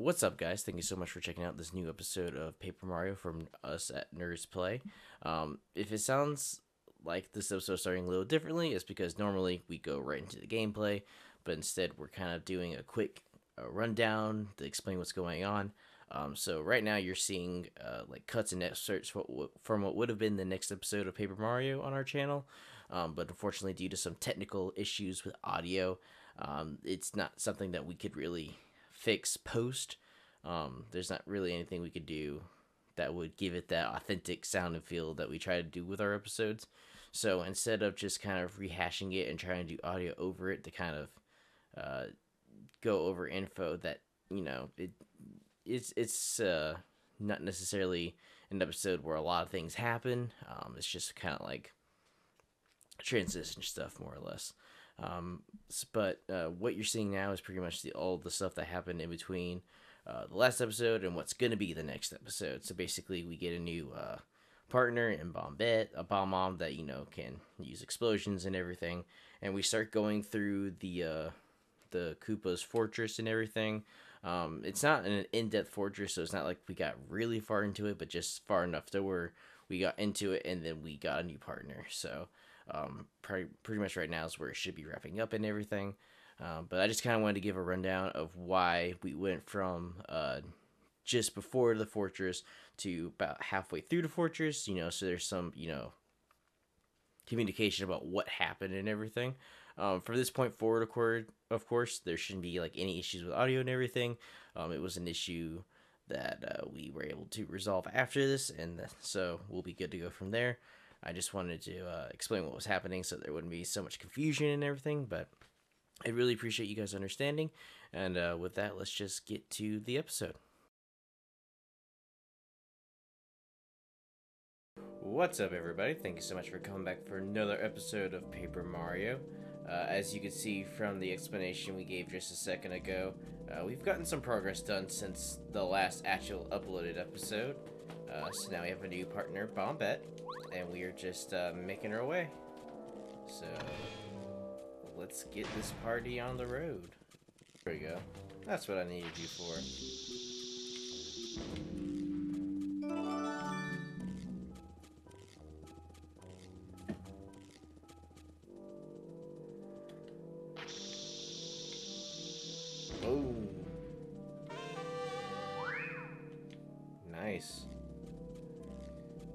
What's up, guys? Thank you so much for checking out this new episode of Paper Mario from us at NerdzPlay. If it sounds like this episode starting a little differently, it's because normally we go right into the gameplay, but instead we're kind of doing a quick rundown to explain what's going on. So right now you're seeing like cuts and excerpts from what would have been the next episode of Paper Mario on our channel, but unfortunately due to some technical issues with audio, it's not something that we could really fix post. There's not really anything we could do that would give it that authentic sound and feel that we try to do with our episodes. So instead of just kind of rehashing it and trying to do audio over it to kind of go over info that, you know, it's not necessarily an episode where a lot of things happen. It's just kind of like transition stuff, more or less. But what you're seeing now is pretty much all the stuff that happened in between the last episode and what's going to be the next episode. So basically, we get a new partner in Bombette, a bomb mom that, you know, can use explosions and everything. And we start going through the Koopa's fortress and everything. It's not an in-depth fortress, so it's not like we got really far into it, but just far enough that we got into it, and then we got a new partner. So pretty much right now is where it should be wrapping up and everything. But I just kind of wanted to give a rundown of why we went from just before the fortress to about halfway through the fortress, you know, so there's some, you know, communication about what happened and everything. From this point forward, of course, there shouldn't be like any issues with audio and everything. It was an issue that we were able to resolve after this, and so we'll be good to go from there. I just wanted to explain what was happening so there wouldn't be so much confusion and everything, but I really appreciate you guys understanding, and with that, let's just get to the episode. What's up, everybody? Thank you so much for coming back for another episode of Paper Mario. As you can see from the explanation we gave just a second ago, we've gotten some progress done since the last actual uploaded episode. So now we have a new partner, Bombette, and we are just making our way. So let's get this party on the road. There we go. That's what I needed you for. Oh, nice.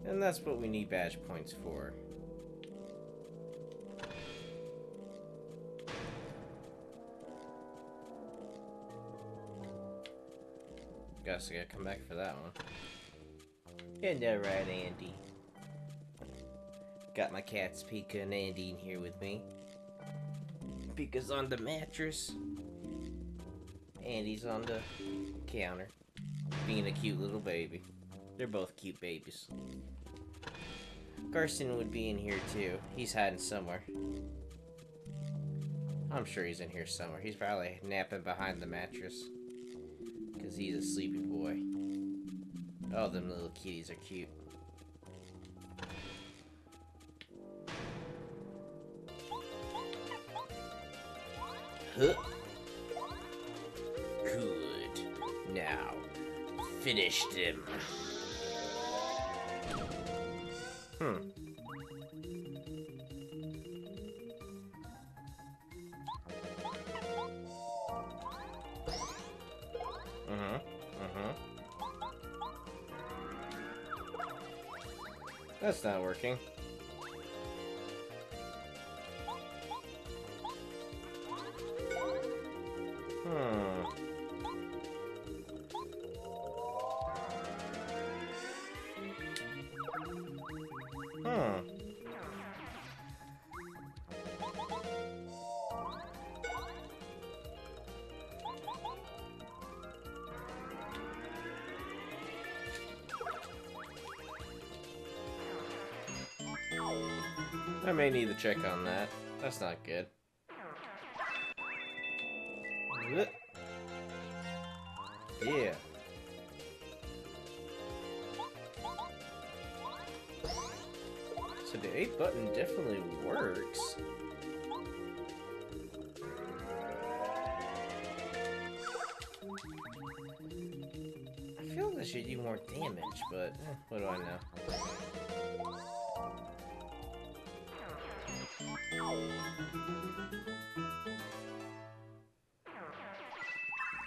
And that's what we need badge points for. Guess I gotta come back for that one. Isn't that right, Andy? Got my cats Pika and Andy in here with me. Pika's on the mattress. Andy's on the counter. Being a cute little baby. They're both cute babies. Carson would be in here too. He's hiding somewhere. I'm sure he's in here somewhere. He's probably napping behind the mattress. Because he's a sleepy boy. Oh, them little kitties are cute. Huh. Good. Now, finish them. That's not working. I may need to check on that. That's not good. Yeah. So the 8 button definitely works. I feel like I should do more damage, but what do I know?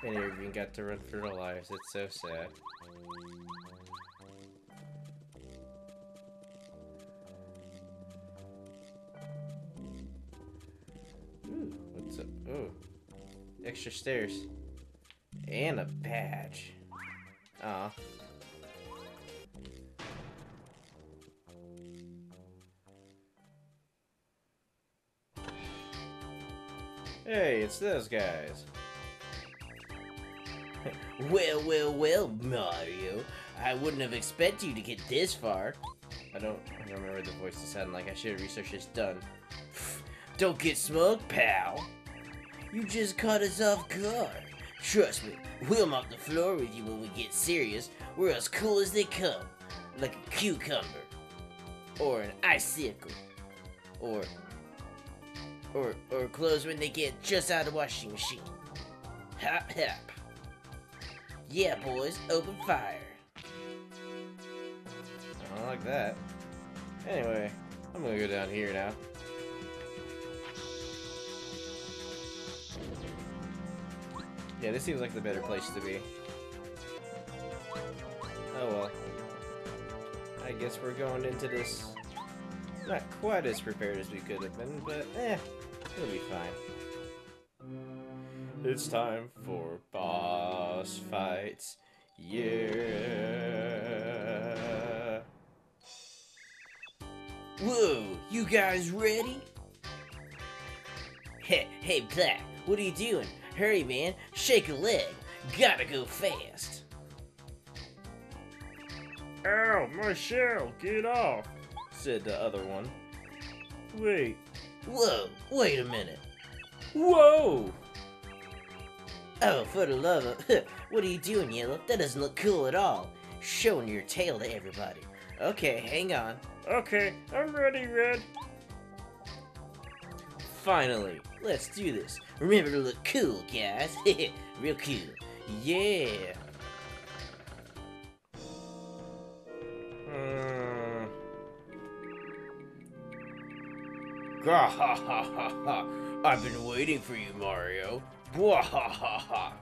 Many of you got to run for their lives, it's so sad. Extra stairs. And a badge. Aw. Hey, it's those guys. Well, Mario. I wouldn't have expected you to get this far. I don't remember the voice to sound like. I should have researched this done. Don't get smoked, pal. You just caught us off guard. Trust me, we'll mop the floor with you when we get serious. We're as cool as they come. Like a cucumber. Or an icicle. Or clothes when they get just out of the washing machine. Hop, hop. Yeah, boys, open fire. I don't like that. Anyway, I'm gonna go down here now. Yeah, this seems like the better place to be. Oh well. I guess we're going into this not quite as prepared as we could have been, but it'll be fine. It's time for boss fights. Yeah. Whoa, you guys ready? Hey, Black, what are you doing? Hurry, man. Shake a leg. Gotta go fast. Ow, Michelle, get off, said the other one. Wait. Whoa, wait a minute. Whoa! Oh, for the love of... What are you doing, Yellow? That doesn't look cool at all. Showing your tail to everybody. Okay, hang on. Okay, I'm ready, Red. Finally, let's do this. Remember to look cool, guys. Real cool. Yeah. Ha ha ha ha! I've been waiting for you, Mario. Bwa ha ha ha!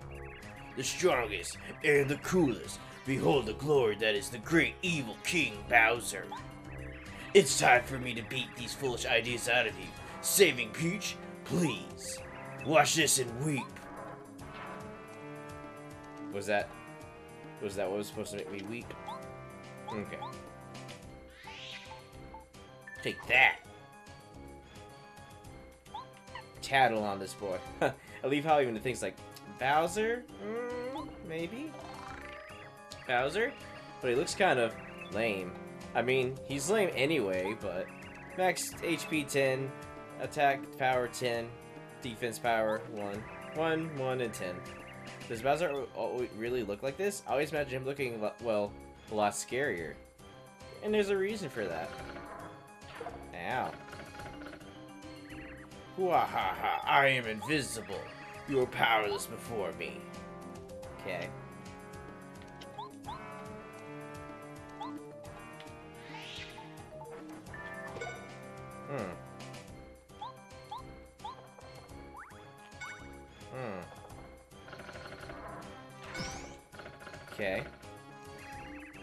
The strongest and the coolest. Behold the glory that is the great evil King Bowser. It's time for me to beat these foolish ideas out of you. Saving Peach, please. Watch this and weep. Was that what was supposed to make me weep? Okay. Take that. Tattle on this boy. I leave Holly into things like Bowser? Maybe? Bowser? But he looks kind of lame. I mean, he's lame anyway, but... Max HP 10. Attack power 10, defense power 1, 1, 1, and 10. Does Bowser really look like this? I always imagine him looking, well, a lot scarier. And there's a reason for that. Ow. Wahaha, I am invisible. You are powerless before me. Okay. Okay.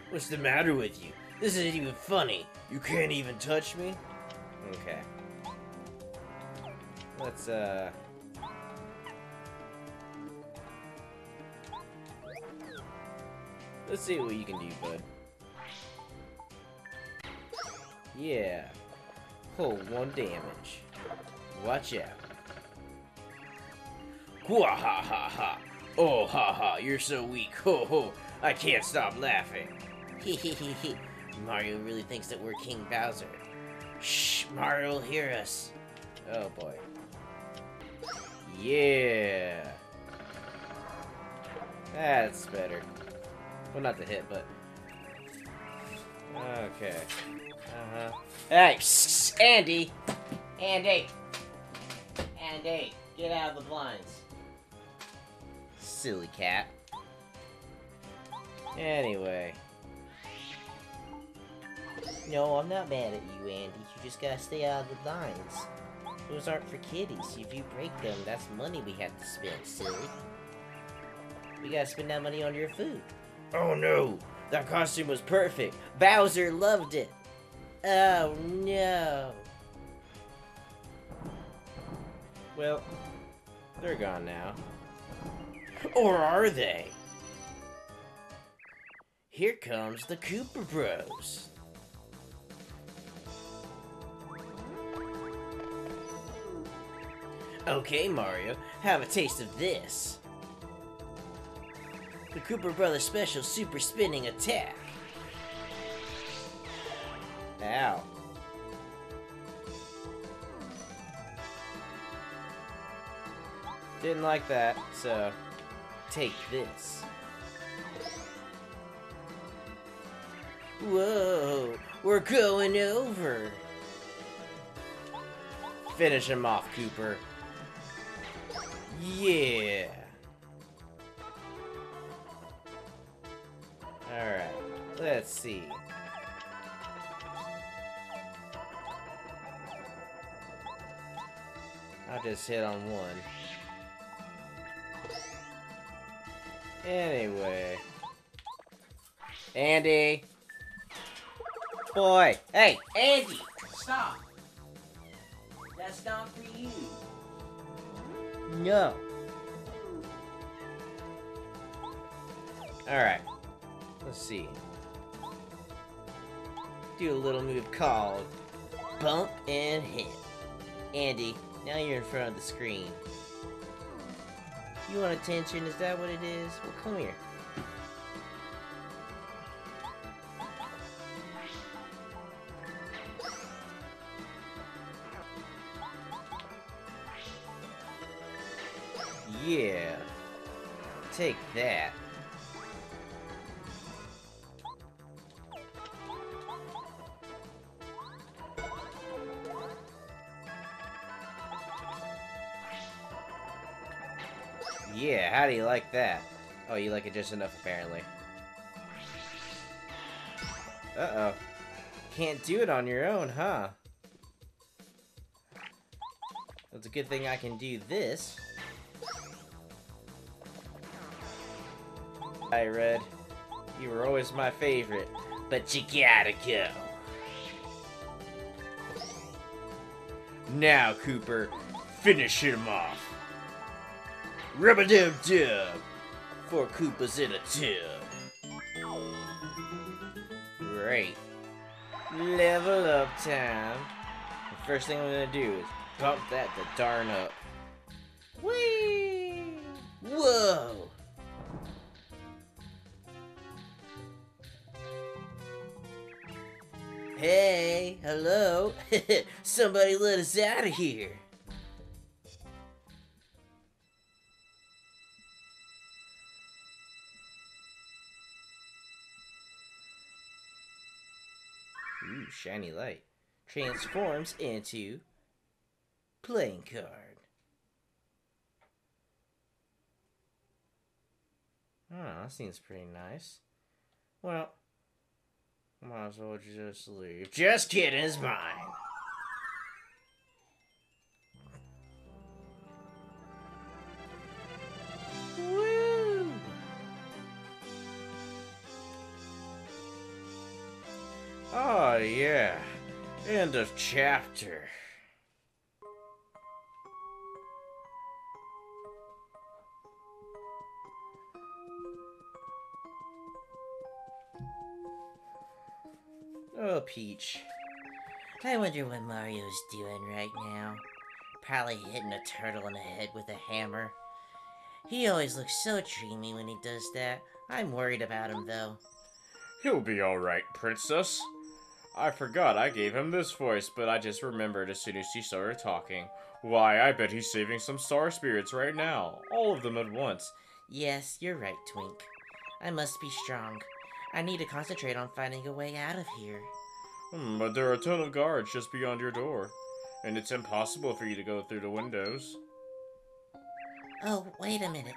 What's the matter with you? This isn't even funny. You can't even touch me? Okay. Let's, let's see what you can do, bud. Yeah. Pull 1 damage. Watch out. Wah ha ha ha! Oh ha ha! You're so weak. Ho ho! I can't stop laughing. Hee hee hee hee! Mario really thinks that we're King Bowser. Shh! Mario will hear us. Oh boy. Yeah. That's better. Well, not the hit, but. Okay. Hey, Andy! Andy! Andy! Get out of the blinds. Silly cat. Anyway. No, I'm not mad at you, Andy. You just gotta stay out of the lines. Those aren't for kitties. If you break them, that's money we have to spend, silly. We gotta spend that money on your food. Oh no! That costume was perfect! Bowser loved it! Oh no! Well, they're gone now. Or are they? Here comes the Koopa Bros! Okay, Mario, have a taste of this. The Koopa Brothers Special Super Spinning Attack. Ow. Didn't like that, so take this. Whoa, we're going over. Finish him off, Koopa. Yeah. Alright, let's see. I'll just hit on one. Anyway. Andy! Boy! Hey, Andy! Stop! That's not for you. No. Alright. Let's see. Do a little move called Bump and Hit. Andy, now you're in front of the screen. You want attention, is that what it is? Well, come here. Yeah. Take that. Yeah, how do you like that? Oh, you like it just enough, apparently. Uh-oh. Can't do it on your own, huh? It's a good thing I can do this. Hi, Red. You were always my favorite, but you gotta go. Now, Koopa, finish him off. Rub-a-dub-dub! Four Koopas in a tub. Great. Level up time. The first thing I'm gonna do is pump that the darn up. Whee! Whoa! Hey! Hello! Somebody let us out of here! Ooh, shiny light. Transforms into playing card. Oh, that seems pretty nice. Well, might as well just leave. Just kidding, it's mine. Oh, yeah. End of chapter. Oh, Peach. I wonder what Mario's doing right now. Probably hitting a turtle in the head with a hammer. He always looks so dreamy when he does that. I'm worried about him, though. He'll be alright, Princess. I forgot I gave him this voice, but I just remembered as soon as she started talking. Why, I bet he's saving some star spirits right now. All of them at once. Yes, you're right, Twink. I must be strong. I need to concentrate on finding a way out of here. But there are a ton of guards just beyond your door. And it's impossible for you to go through the windows. Oh, wait a minute.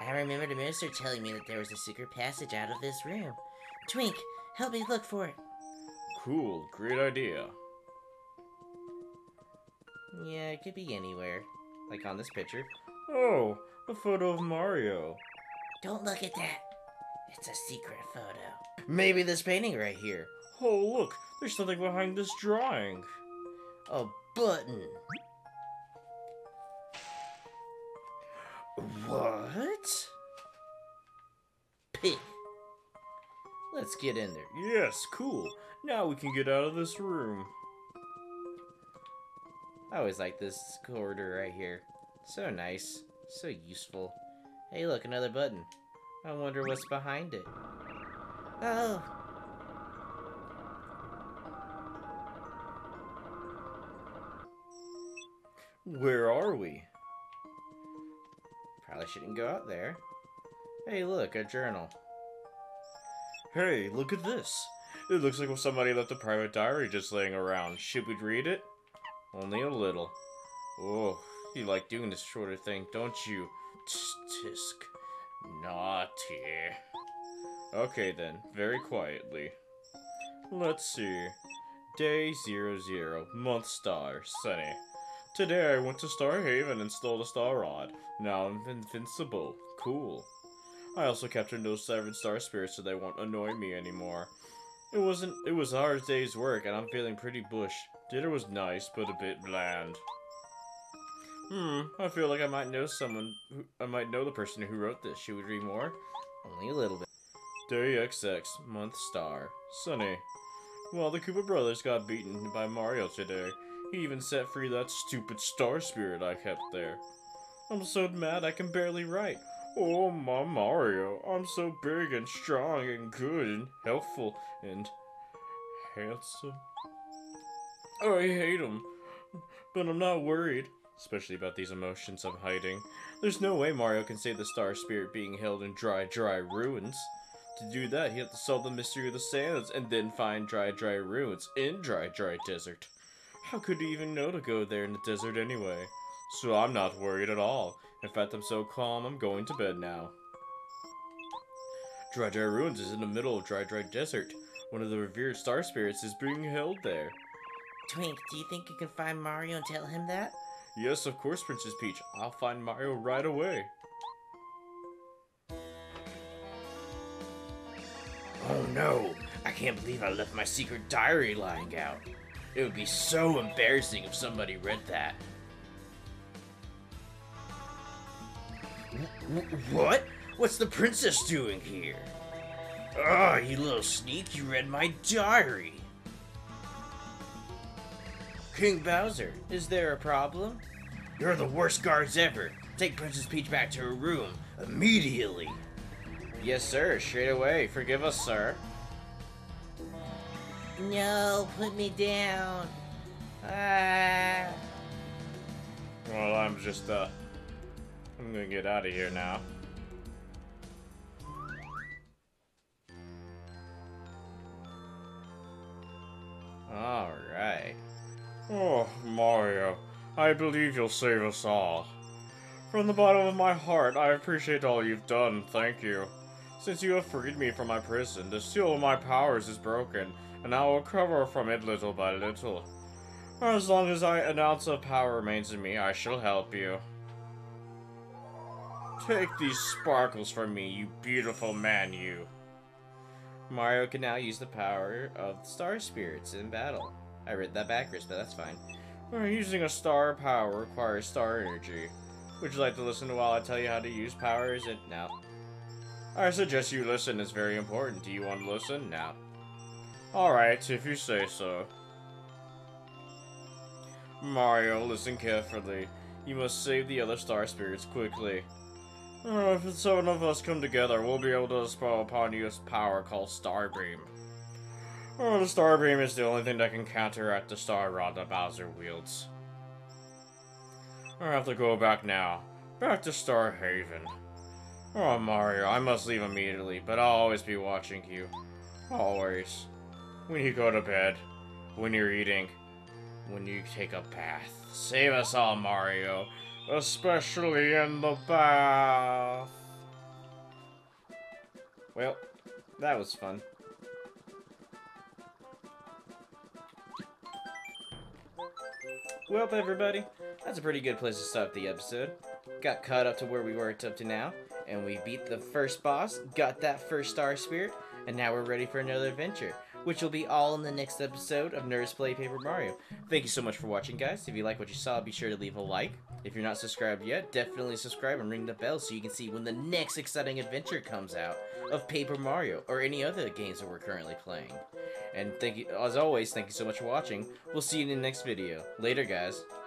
I remember the minister telling me that there was a secret passage out of this room. Twink, help me look for it. Cool, great idea. Yeah, it could be anywhere. Like on this picture. Oh, a photo of Mario. Don't look at that. It's a secret photo. Maybe this painting right here. Oh, look, there's something behind this drawing. A button. What? Pig. Let's get in there. Yes, cool. Now we can get out of this room. I always like this corridor right here. So nice. So useful. Hey, look, another button. I wonder what's behind it. Oh! Where are we? Probably shouldn't go out there. Hey, look, a journal. Hey, look at this. It looks like somebody left a private diary just laying around. Should we read it? Only a little. Oh, you like doing this shorter thing, don't you? Tisk. Naughty. Okay then, very quietly. Let's see. Day 00, month star, sunny. Today I went to Star Haven and stole the Star Rod. Now I'm invincible. Cool. I also captured those 7 star spirits so they won't annoy me anymore. It was a hard day's work and I'm feeling pretty bush. Dinner was nice, but a bit bland. I feel like I might know the person who wrote this. Should we read more? Only a little bit. Day XX, month star, sunny. Well, the Koopa Brothers got beaten by Mario today. He even set free that stupid star spirit I kept there. I'm so mad I can barely write. Oh, my Mario, I'm so big and strong and good and helpful and handsome. I hate him, but I'm not worried. Especially about these emotions I'm hiding. There's no way Mario can save the star spirit being held in Dry Dry Ruins. To do that, he had to solve the mystery of the sands and then find Dry Dry Ruins in Dry Dry Desert. How could he even know to go there in the desert anyway? So I'm not worried at all. In fact, I'm so calm I'm going to bed now. Dry Dry Ruins is in the middle of Dry Dry Desert. One of the revered star spirits is being held there. Twink, do you think you can find Mario and tell him that? Yes, of course, Princess Peach. I'll find Mario right away. Oh no! I can't believe I left my secret diary lying out. It would be so embarrassing if somebody read that. What? What's the princess doing here? Ugh, you little sneak, you read my diary! King Bowser, is there a problem? You're the worst guards ever. Take Princess Peach back to her room, immediately. Yes, sir, straight away. Forgive us, sir. No, put me down. Well, I'm just, I'm gonna get out of here now. Alright. Oh, Mario, I believe you'll save us all. From the bottom of my heart, I appreciate all you've done, thank you. Since you have freed me from my prison, the seal of my powers is broken, and I will recover from it little by little. As long as an ounce of power remains in me, I shall help you. Take these sparkles from me, you beautiful man, you. Mario can now use the power of the star spirits in battle. I read that backwards, but that's fine. Using a star power requires star energy. Would you like to listen while I tell you how to use powers? And no. I suggest you listen. It's very important. Do you want to listen? No. All right, if you say so. Mario, listen carefully. You must save the other star spirits quickly. If 7 of us come together, we'll be able to bestow upon you a power called Starbeam. Oh, the Starbeam is the only thing that can counteract the Star Rod that Bowser wields. I have to go back now. Back to Star Haven. Oh, Mario, I must leave immediately, but I'll always be watching you. Always. When you go to bed. When you're eating. When you take a bath. Save us all, Mario. Especially in the bath. Well, that was fun. Well, everybody, that's a pretty good place to stop the episode. Got caught up to where we were up to now, and we beat the first boss, got that first star spirit, and now we're ready for another adventure, which will be all in the next episode of NerdzPlay Paper Mario. Thank you so much for watching, guys. If you like what you saw, be sure to leave a like. If you're not subscribed yet, definitely subscribe and ring the bell so you can see when the next exciting adventure comes out of Paper Mario or any other games that we're currently playing. And thank you, as always, thank you so much for watching. We'll see you in the next video. Later, guys.